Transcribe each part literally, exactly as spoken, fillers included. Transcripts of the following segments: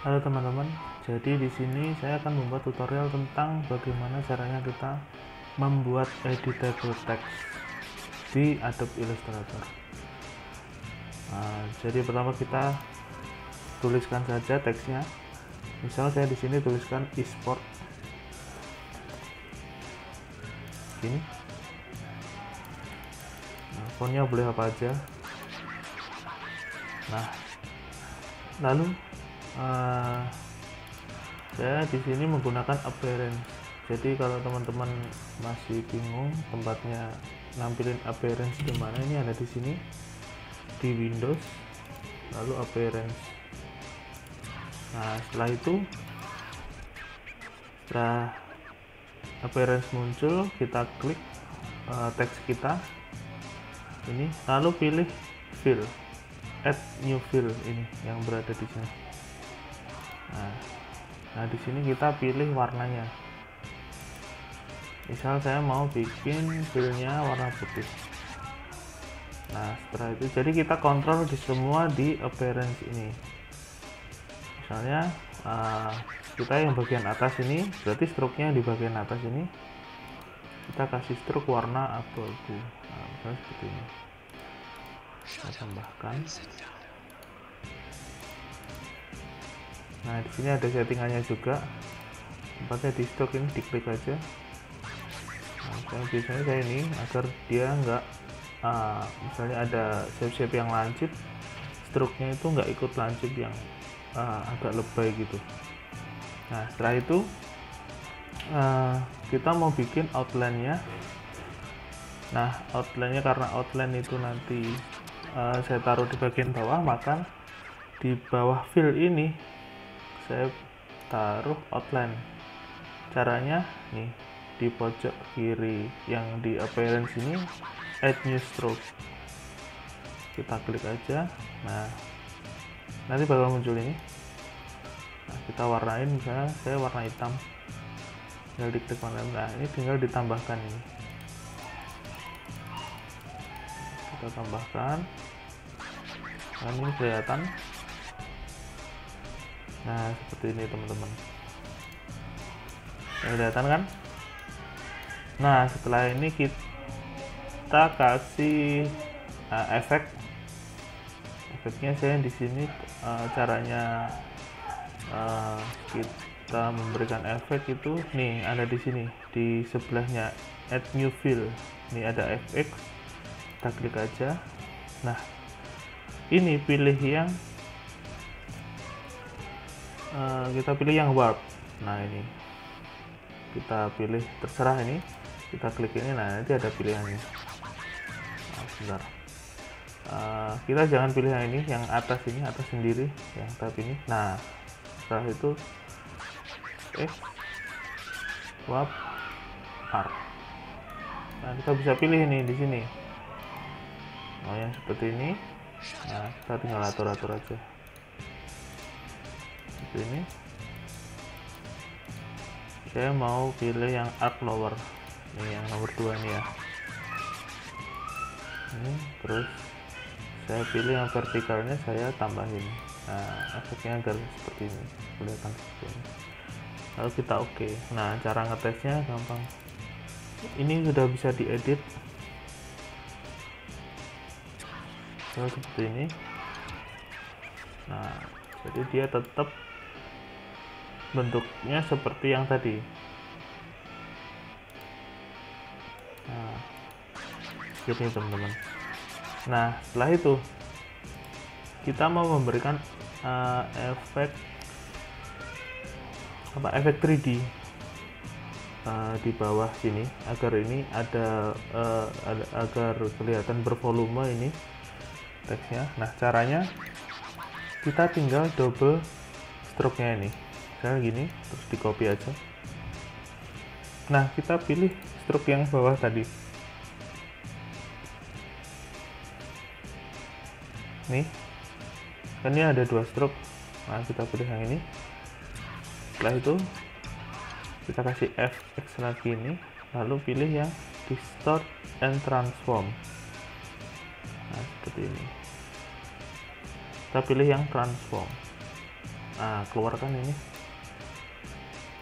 Halo teman-teman, jadi di sini saya akan membuat tutorial tentang bagaimana caranya kita membuat editable text di Adobe Illustrator. Nah, jadi pertama kita tuliskan saja teksnya. Misalnya saya di sini tuliskan e-sport. Ini. Nah, fontnya boleh apa aja. Nah, lalu Uh, saya di sini menggunakan appearance. Jadi kalau teman-teman masih bingung tempatnya nampilin appearance di mana, ini ada di sini di Windows, lalu appearance. Nah, setelah itu setelah appearance muncul, kita klik uh, teks kita ini, lalu pilih fill, add new fill ini yang berada di sini. Nah, nah di sini kita pilih warnanya. Misal saya mau bikin fillnya warna putih. Nah, setelah itu jadi kita kontrol di semua di appearance ini. Misalnya uh, kita yang bagian atas ini, berarti stroke-nya di bagian atas ini kita kasih stroke warna abu-abu. Nah, misalnya seperti ini. Kita tambahkan. Nah, di sini ada settingannya juga. Tempatnya di stroke ini diklik aja. Nah, saya biasanya saya ini agar dia nggak, uh, misalnya ada shape-shape yang lancip, stroke-nya itu nggak ikut lancip yang uh, agak lebay gitu. Nah, setelah itu uh, kita mau bikin outline-nya. Nah, outline-nya karena outline itu nanti uh, saya taruh di bagian bawah, maka di bawah fill ini saya taruh outline. Caranya nih, di pojok kiri yang di appearance ini, add new stroke, kita klik aja. Nah, nanti bakal muncul ini. Nah, kita warnain, misalnya saya warna hitam, tinggal diklik warna. Nah, ini tinggal ditambahkan ini, kita tambahkan. Nah, ini kelihatan. Nah, seperti ini teman-teman, kelihatan kan? Nah, setelah ini kita kasih uh, efek. Efeknya saya di sini uh, caranya uh, kita memberikan efek itu nih, ada di sini di sebelahnya add new fill, ini ada F X, kita klik aja. Nah, ini pilih yang Uh, kita pilih yang warp. Nah, ini kita pilih terserah, ini kita klik ini. Nah, nanti ada pilihannya. Nah, sebentar, uh, kita jangan pilih yang ini, yang atas ini, atas sendiri yang tab ini. Nah, setelah itu eh warp R. Nah, kita bisa pilih ini di sini. Nah, yang seperti ini. Nah, kita tinggal atur-atur aja ini. Saya mau pilih yang up lower, ini yang nomor dua nih ya. Ini terus saya pilih yang vertikalnya, saya tambahin. Nah, efeknya agar seperti ini, kelihatan seperti ini. Lalu kita oke. Okay. Nah, cara ngetesnya gampang. Ini sudah bisa diedit. Lalu seperti ini. Nah, jadi dia tetap bentuknya seperti yang tadi. Nah, gitu teman-teman. Nah, setelah itu kita mau memberikan uh, efek apa? Efek tiga D uh, di bawah sini, agar ini ada, uh, ada agar kelihatan bervolume ini teksnya. Nah, caranya kita tinggal double stroke-nya ini. Kayak gini, terus di copy aja. Nah, kita pilih stroke yang bawah tadi nih, kan ini ada dua stroke. Nah, kita pilih yang ini. Setelah itu kita kasih F X lagi ini, lalu pilih yang distort and transform. Nah, seperti ini, kita pilih yang transform. Nah, keluarkan ini.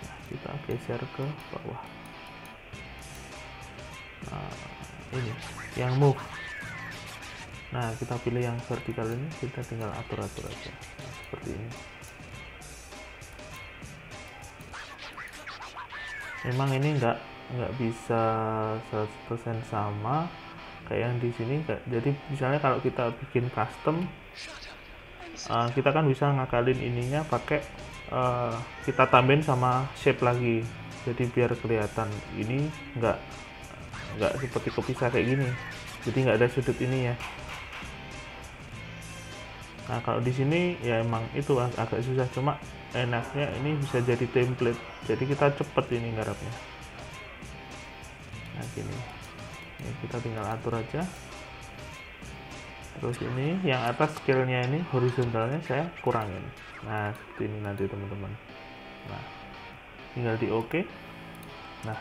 Nah, kita geser ke bawah. Nah, ini yang move. Nah, kita pilih yang vertikal ini, kita tinggal atur-atur aja. Nah, seperti ini. Memang ini enggak enggak bisa seratus persen sama kayak yang di sini. Jadi misalnya kalau kita bikin custom, uh, kita kan bisa ngakalin ininya pakai uh, kita tambahin sama shape lagi. Jadi biar kelihatan ini enggak enggak seperti kepisah kayak gini. Jadi nggak ada sudut ini ya. Nah, kalau di sini ya emang itu ag agak susah, cuma enaknya ini bisa jadi template. Jadi kita cepet ini garapnya. Nah, gini. Ini kita tinggal atur aja. Terus ini yang atas scale-nya ini horizontalnya saya kurangin. Nah, seperti ini nanti teman-teman. Nah, tinggal di OK. Nah,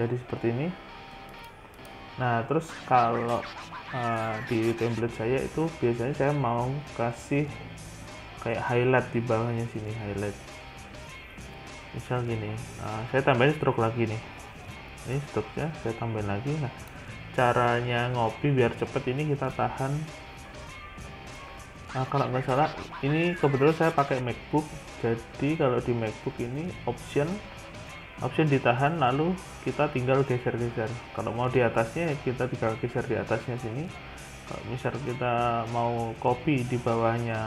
jadi seperti ini. Nah, terus kalau uh, di template saya itu biasanya saya mau kasih kayak highlight di bawahnya sini, highlight. Misal gini, nah, saya tambahin stroke lagi nih. Ini stroke-nya saya tambahin lagi. Nah, caranya ngopi biar cepet ini kita tahan. Nah, kalau nggak salah, ini kebetulan saya pakai MacBook. Jadi kalau di MacBook ini option. Option ditahan, lalu kita tinggal geser-geser. Kalau mau di atasnya, kita tinggal geser di atasnya sini. Kalau misal kita mau copy di bawahnya,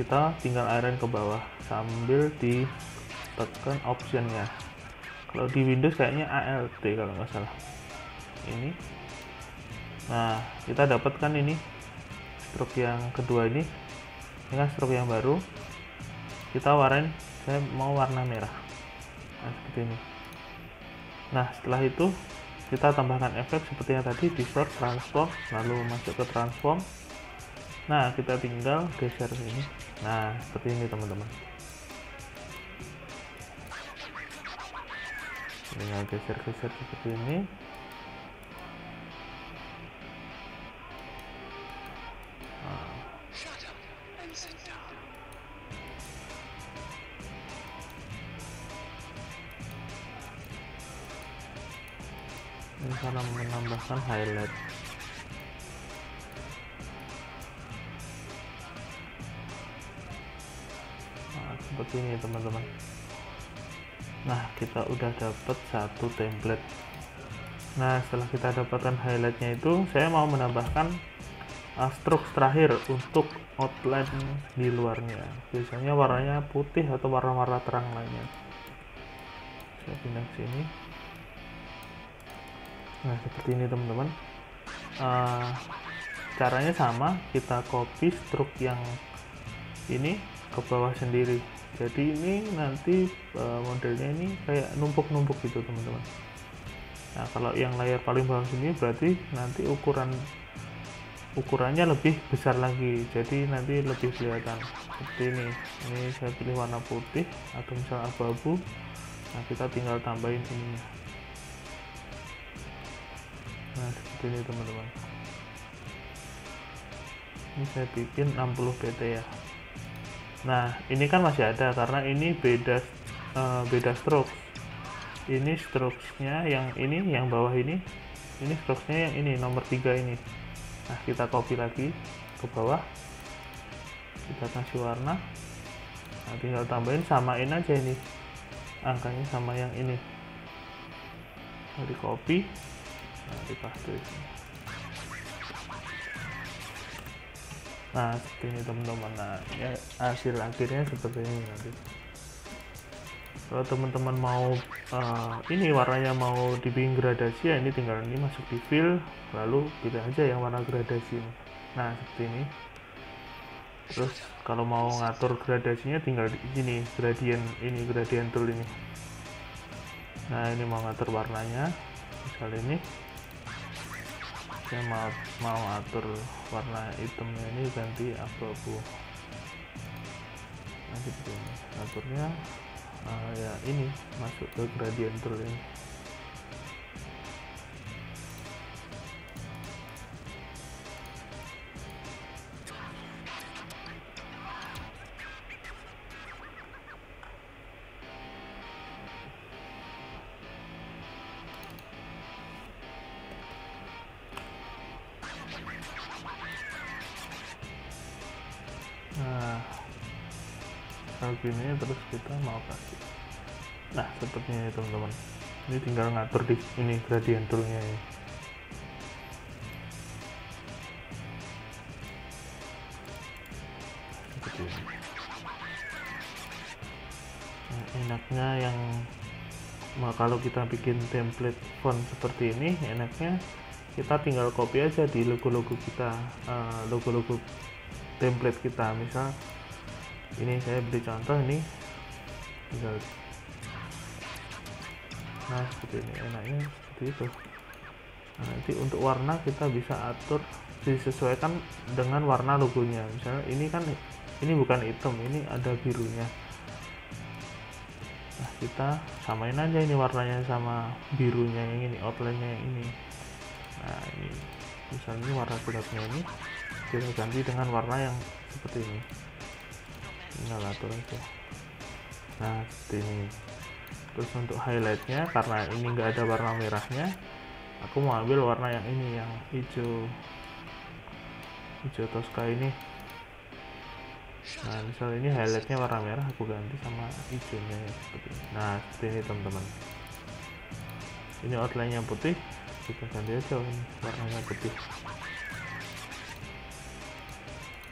kita tinggal arrange ke bawah sambil ditekan optionnya. Kalau di Windows kayaknya Alt kalau nggak salah. Ini. Nah, kita dapatkan ini stroke yang kedua ini. Ini kan stroke yang baru. Kita warnain, saya mau warna merah. Nah, seperti ini. Nah, setelah itu kita tambahkan efek seperti yang tadi, distort, transform, lalu masuk ke transform. Nah, kita tinggal geser ini. Nah, seperti ini teman-teman. Tinggal geser-geser seperti ini. Nah. Ini cara menambahkan highlight. Nah, seperti ini teman-teman. Nah, kita udah dapat satu template. Nah, setelah kita dapatkan highlightnya itu, saya mau menambahkan uh, stroke terakhir untuk outline di luarnya. Biasanya warnanya putih atau warna-warna terang lainnya. Saya pindah ke sini. Nah, seperti ini teman-teman. Uh, caranya sama, kita copy stroke yang ini ke bawah sendiri. Jadi ini nanti uh, modelnya ini kayak numpuk-numpuk gitu teman-teman. Nah, kalau yang layar paling bawah sini berarti nanti ukuran ukurannya lebih besar lagi. Jadi nanti lebih kelihatan seperti ini. Ini saya pilih warna putih atau misalnya abu-abu. Nah, kita tinggal tambahin ini. Nah, seperti ini teman-teman. Ini saya bikin enam puluh P T ya. Nah, ini kan masih ada karena ini beda uh, beda stroke. Ini strokesnya yang ini, yang bawah ini. Ini strokesnya yang ini nomor tiga ini. Nah, kita copy lagi ke bawah. Kita kasih warna. Nah, tinggal tambahin, samain aja ini. Angkanya sama yang ini. Nah, di copy. Nah, dipaste. Nah, seperti ini teman-teman. Nah, ya, hasil akhirnya seperti ini nanti. Kalau teman-teman mau uh, ini warnanya mau dibikin gradasi ya, ini tinggal ini masuk di fill, lalu pilih aja yang warna gradasi. Nah, seperti ini. Terus kalau mau ngatur gradasinya tinggal di sini, gradient ini, gradient tool ini. Nah, ini mau ngatur warnanya. Misal ini saya mau, mau atur warna hitamnya ini ganti abu-abu. Nah, seperti ini aturnya. Uh, ya ini masuk ke gradient tool ini. begini, terus kita mau kasih. Nah, seperti ini teman-teman. Ini tinggal ngatur di ini gradient toolnya ini. Seperti ini. Nah, enaknya yang nah, kalau kita bikin template font seperti ini, enaknya kita tinggal copy aja di logo-logo kita, logo-logo uh, template kita. Misal ini saya beri contoh ini, tinggal nah seperti ini, enaknya seperti itu. Nah, nanti untuk warna kita bisa atur disesuaikan dengan warna logonya. Misalnya ini kan ini bukan hitam, ini ada birunya. Nah, kita samain aja ini warnanya sama birunya yang ini, outline-nya yang ini. Nah, ini misalnya ini warna gelapnya ini kita ganti dengan warna yang seperti ini, tinggal atur aja. Nah, seperti ini. Terus untuk highlightnya, karena ini nggak ada warna merahnya, aku mau ambil warna yang ini, yang hijau hijau Tosca ini. Nah, misal ini highlightnya warna merah, aku ganti sama hijaunya seperti ini. Nah, seperti ini teman-teman. Ini outline-nya putih, kita ganti aja warnanya putih.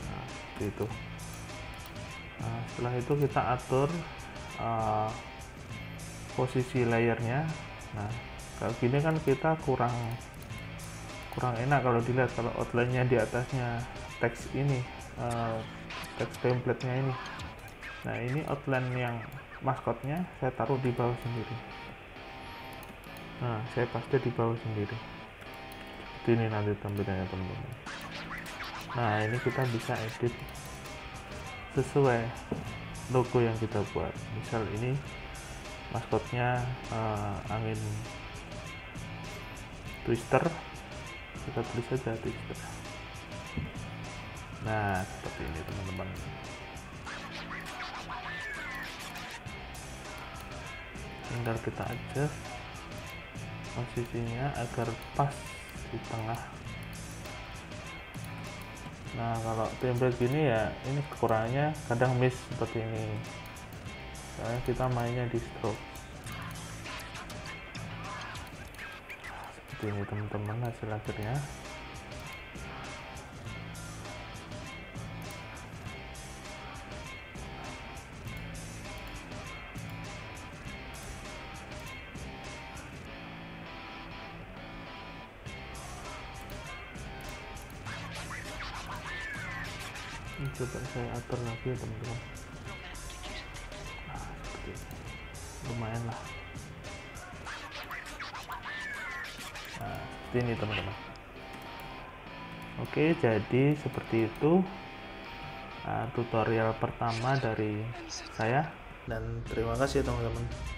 Nah, seperti itu. Nah, setelah itu kita atur uh, posisi layernya. Nah, kalau gini kan kita kurang kurang enak kalau dilihat, kalau outline-nya di atasnya teks ini, uh, teks template-nya ini. Nah, ini outline yang maskotnya saya taruh di bawah sendiri. Nah, saya paste di bawah sendiri. Seperti ini nanti tampilannya teman-teman. Nah, ini kita bisa edit sesuai logo yang kita buat. Misal ini maskotnya uh, angin twister, kita tulis saja twister. Nah, seperti ini teman-teman. Tinggal kita adjust posisinya agar pas di tengah. Nah, kalau template gini ya, ini kekurangannya kadang miss seperti ini, soalnya kita mainnya di stroke. Seperti ini teman-teman hasil akhirnya. Coba saya atur lagi teman-teman. Nah, lumayan lah. Nah, seperti ini teman-teman. Oke, jadi seperti itu uh, tutorial pertama dari saya, dan terima kasih teman-teman.